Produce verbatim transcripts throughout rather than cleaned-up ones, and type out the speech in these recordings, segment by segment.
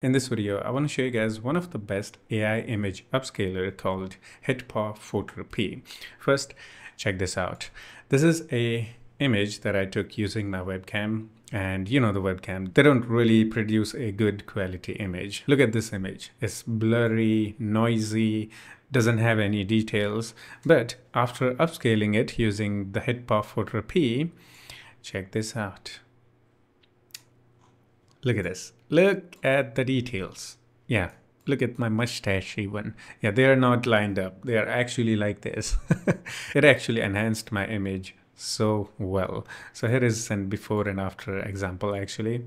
In this video, I want to show you guys one of the best A I image upscaler called HitPaw FotorPea. First, check this out. This is a image that I took using my webcam, and you know the webcam, they don't really produce a good quality image. Look at this image. It's blurry, noisy, doesn't have any details, but after upscaling it using the HitPaw FotorPea, check this out. Look at this. Look at the details. Yeah, look at my mustache even. Yeah, they are not lined up. They are actually like this. It actually enhanced my image so well. So here is an before and after example actually.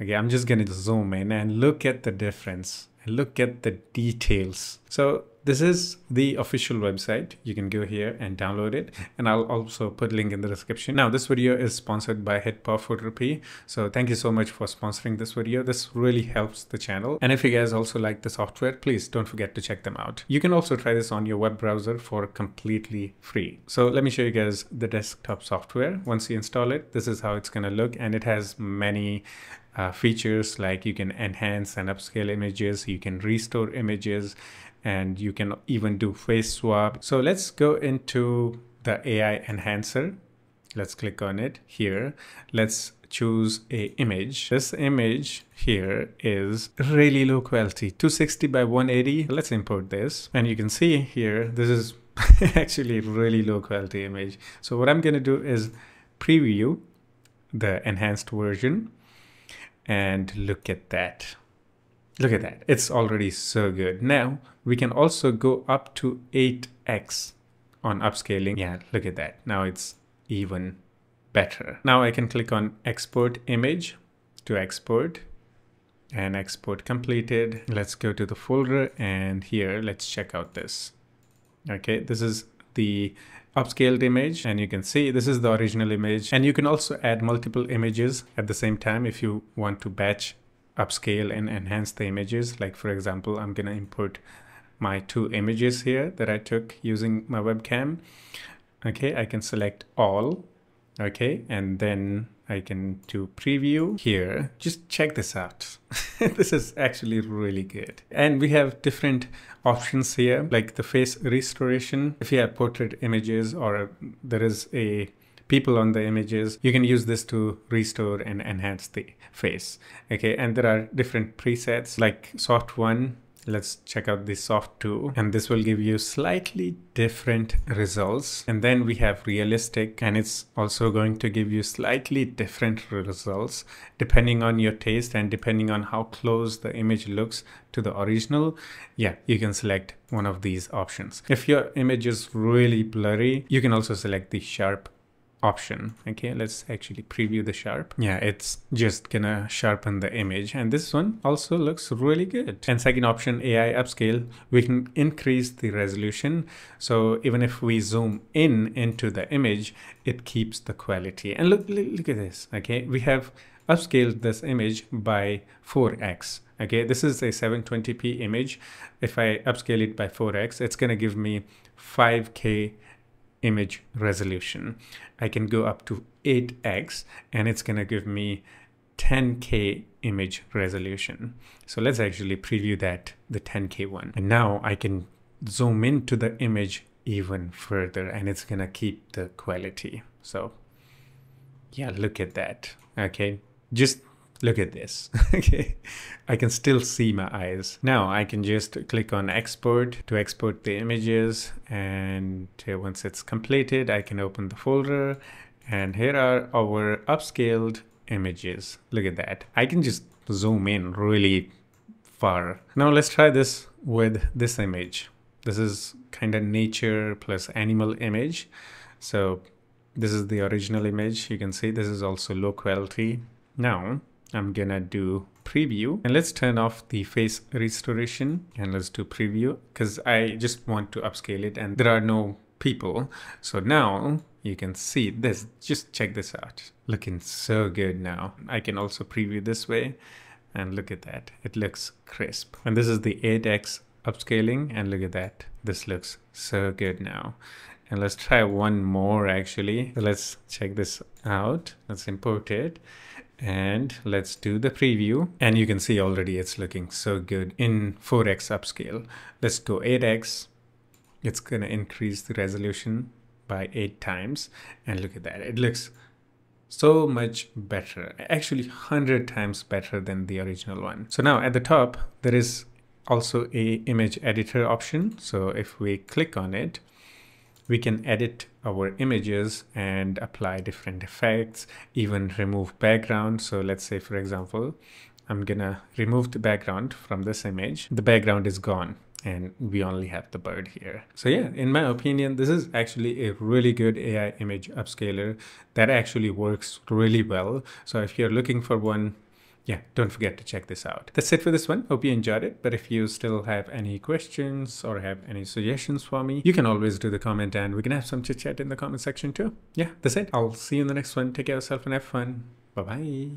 Okay, I'm just going to zoom in and look at the difference. Look at the details. So this is the official website. You can go here and download it, and I'll also put link in the description. Now this video is sponsored by HitPaw FotorPea, so thank you so much for sponsoring this video. This really helps the channel, and if you guys also like the software, please don't forget to check them out. You can also try this on your web browser for completely free. So let me show you guys the desktop software. Once you install it, this is how it's going to look, and it has many Uh, features, like you can enhance and upscale images, you can restore images, and you can even do face swap. So let's go into the A I enhancer. Let's click on it here. Let's choose a image. This image here is really low quality, two sixty by one eighty. Let's import this, and you can see here this is actually really low quality image. So what I'm going to do is preview the enhanced version. And look at that. Look at that. It's already so good. Now we can also go up to eight X on upscaling. Yeah, look at that. Now it's even better. Now I can click on export image to export, and export completed. Let's go to the folder, and here let's check out this. Okay, this is the upscaled image, and you can see this is the original image, and you can also add multiple images at the same time if you want to batch upscale and enhance the images. Like for example, I'm gonna import my two images here that I took using my webcam. Okay, I can select all. Okay, and then I can do preview here. Just check this out. This is actually really good. And we have different options here, like the face restoration. If you have portrait images or there is a people on the images, you can use this to restore and enhance the face. Okay, and there are different presets like soft one. Let's check out the soft two, and this will give you slightly different results. And then we have realistic, and it's also going to give you slightly different results depending on your taste and depending on how close the image looks to the original. Yeah, you can select one of these options. If your image is really blurry, you can also select the sharp option. Okay, let's actually preview the sharp. Yeah, it's just gonna sharpen the image, and this one also looks really good. And second option, A I upscale, we can increase the resolution, so even if we zoom in into the image, it keeps the quality. And look look, look at this. Okay, we have upscaled this image by four X. Okay, this is a seven twenty p image. If I upscale it by four X, it's gonna give me five K image resolution. I can go up to eight X, and it's gonna give me ten K image resolution. So let's actually preview that, the ten K one. And now I can zoom into the image even further, and it's gonna keep the quality. So yeah, look at that. Okay, just look at this. Okay, I can still see my eyes. Now I can just click on export to export the images, and once it's completed, I can open the folder, and here are our upscaled images. Look at that. I can just zoom in really far. Now let's try this with this image. This is kind of nature plus animal image. So this is the original image. You can see this is also low quality. Now I'm gonna do preview, and let's turn off the face restoration, and let's do preview because I just want to upscale it, and there are no people. So now you can see this. Just check this out. Looking so good now. I can also preview this way, and look at that. It looks crisp. And this is the eight X upscaling, and look at that. This looks so good now. And let's try one more actually. Let's check this out. Let's import it. and let's do the preview. And you can see already it's looking so good in four X upscale. Let's go eight X. It's gonna increase the resolution by eight times. And look at that, it looks so much better, actually one hundred times better than the original one. So now at the top, there is also a image editor option. So if we click on it, we can edit our images and apply different effects, even remove background. So let's say, for example, I'm gonna remove the background from this image. The background is gone and we only have the bird here. So yeah, in my opinion, this is actually a really good A I image upscaler that actually works really well. So if you're looking for one, yeah, don't forget to check this out. That's it for this one. Hope you enjoyed it. But if you still have any questions or have any suggestions for me, you can always do the comment and we can have some chit chat in the comment section too. Yeah, that's it. I'll see you in the next one. Take care of yourself and have fun. Bye-bye.